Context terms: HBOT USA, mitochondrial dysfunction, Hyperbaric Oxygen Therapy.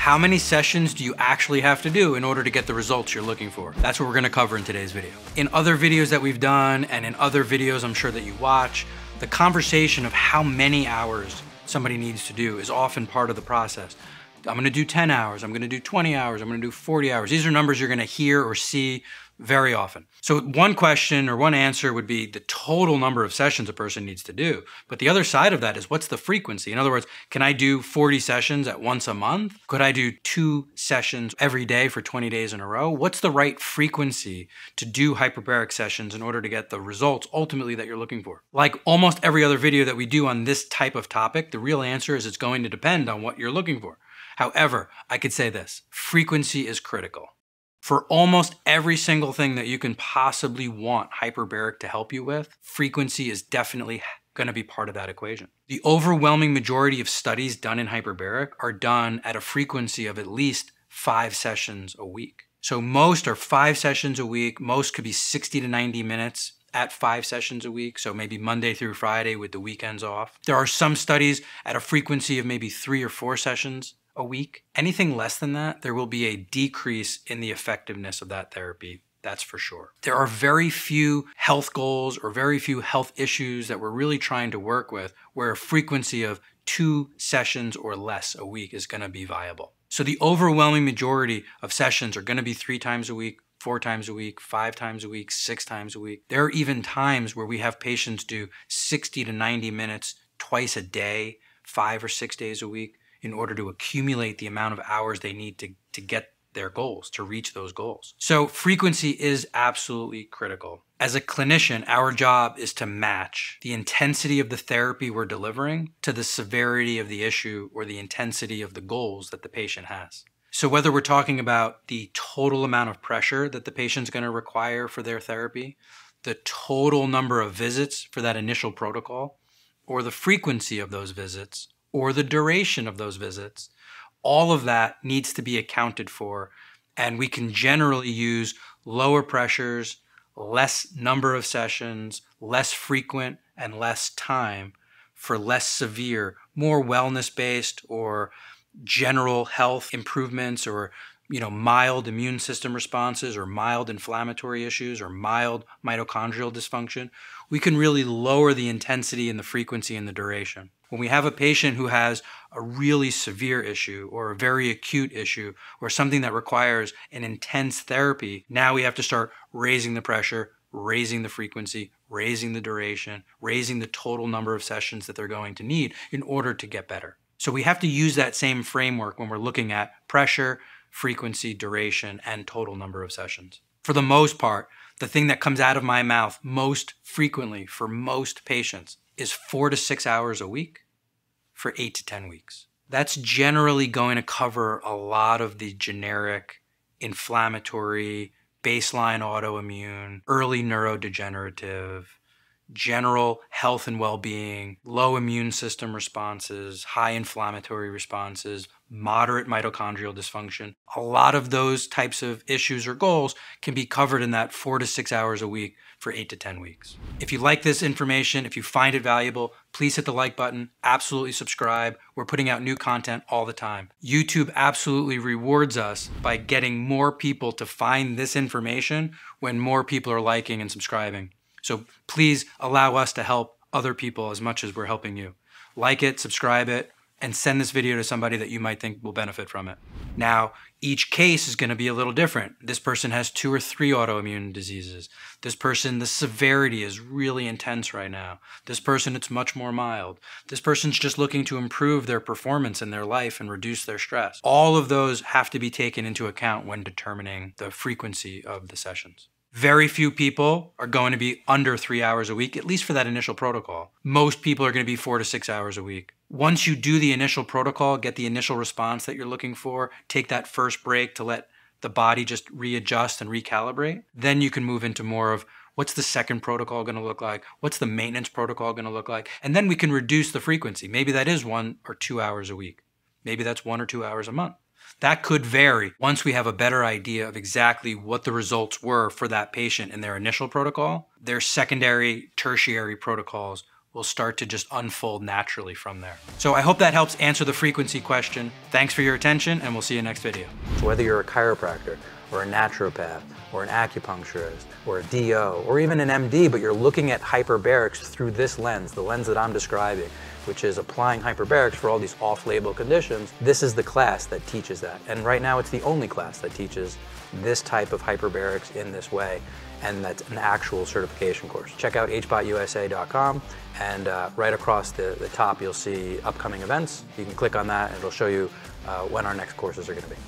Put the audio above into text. how many sessions do you actually have to do in order to get the results you're looking for? That's what we're gonna cover in today's video. In other videos that we've done and in other videos I'm sure that you watch, the conversation of how many hours somebody needs to do is often part of the process. I'm gonna do 10 hours, I'm gonna do 20 hours, I'm gonna do 40 hours. These are numbers you're gonna hear or see very often. So one question or one answer would be the total number of sessions a person needs to do. But the other side of that is what's the frequency? In other words, can I do 40 sessions at once a month? Could I do 2 sessions every day for 20 days in a row? What's the right frequency to do hyperbaric sessions in order to get the results ultimately that you're looking for? Like almost every other video that we do on this type of topic, the real answer is it's going to depend on what you're looking for. However, I could say this, frequency is critical. For almost every single thing that you can possibly want hyperbaric to help you with, frequency is definitely gonna be part of that equation. The overwhelming majority of studies done in hyperbaric are done at a frequency of at least 5 sessions a week. So most are 5 sessions a week, most could be 60 to 90 minutes at 5 sessions a week, so maybe Monday through Friday with the weekends off. There are some studies at a frequency of maybe 3 or 4 sessions a week. Anything less than that, there will be a decrease in the effectiveness of that therapy, that's for sure. There are very few health goals or very few health issues that we're really trying to work with where a frequency of 2 sessions or less a week is going to be viable. So the overwhelming majority of sessions are going to be 3 times a week, 4 times a week, 5 times a week, 6 times a week. There are even times where we have patients do 60 to 90 minutes twice a day, 5 or 6 days a week, in order to accumulate the amount of hours they need to get their goals, to reach those goals. So frequency is absolutely critical. As a clinician, our job is to match the intensity of the therapy we're delivering to the severity of the issue or the intensity of the goals that the patient has. So whether we're talking about the total amount of pressure that the patient's going to require for their therapy, the total number of visits for that initial protocol, or the frequency of those visits, or the duration of those visits, all of that needs to be accounted for, and we can generally use lower pressures, less number of sessions, less frequent and less time for less severe, more wellness-based or general health improvements or mild immune system responses or mild inflammatory issues or mild mitochondrial dysfunction. We can really lower the intensity and the frequency and the duration. When we have a patient who has a really severe issue or a very acute issue or something that requires an intense therapy, now we have to start raising the pressure, raising the frequency, raising the duration, raising the total number of sessions that they're going to need in order to get better. So we have to use that same framework when we're looking at pressure, frequency, duration, and total number of sessions. For the most part, the thing that comes out of my mouth most frequently for most patients is 4 to 6 hours a week for 8 to 10 weeks. That's generally going to cover a lot of the generic inflammatory, baseline autoimmune, early neurodegenerative, general health and well-being, low immune system responses, high inflammatory responses, moderate mitochondrial dysfunction. A lot of those types of issues or goals can be covered in that 4 to 6 hours a week for 8 to 10 weeks. If you like this information, if you find it valuable, please hit the like button, absolutely subscribe. We're putting out new content all the time. YouTube absolutely rewards us by getting more people to find this information when more people are liking and subscribing. So please allow us to help other people as much as we're helping you. Like it, subscribe it, and send this video to somebody that you might think will benefit from it. Now, each case is gonna be a little different. This person has 2 or 3 autoimmune diseases. This person, the severity is really intense right now. This person, it's much more mild. This person's just looking to improve their performance in their life and reduce their stress. All of those have to be taken into account when determining the frequency of the sessions. Very few people are going to be under 3 hours a week, at least for that initial protocol. Most people are going to be 4 to 6 hours a week. Once you do the initial protocol, get the initial response that you're looking for, take that first break to let the body just readjust and recalibrate, then you can move into more of what's the second protocol going to look like? What's the maintenance protocol going to look like? And then we can reduce the frequency. Maybe that is 1 or 2 hours a week. Maybe that's 1 or 2 hours a month. That could vary once we have a better idea of exactly what the results were for that patient in their initial protocol. Their secondary, tertiary protocols will start to just unfold naturally from there. So I hope that helps answer the frequency question. Thanks for your attention, and we'll see you next video. Whether you're a chiropractor, or a naturopath, or an acupuncturist, or a DO, or even an MD, but you're looking at hyperbarics through this lens, the lens that I'm describing, which is applying hyperbarics for all these off-label conditions, this is the class that teaches that. And right now it's the only class that teaches this type of hyperbarics in this way, and that's an actual certification course. Check out hbotusa.com, and right across the top you'll see upcoming events. You can click on that and it'll show you when our next courses are going to be.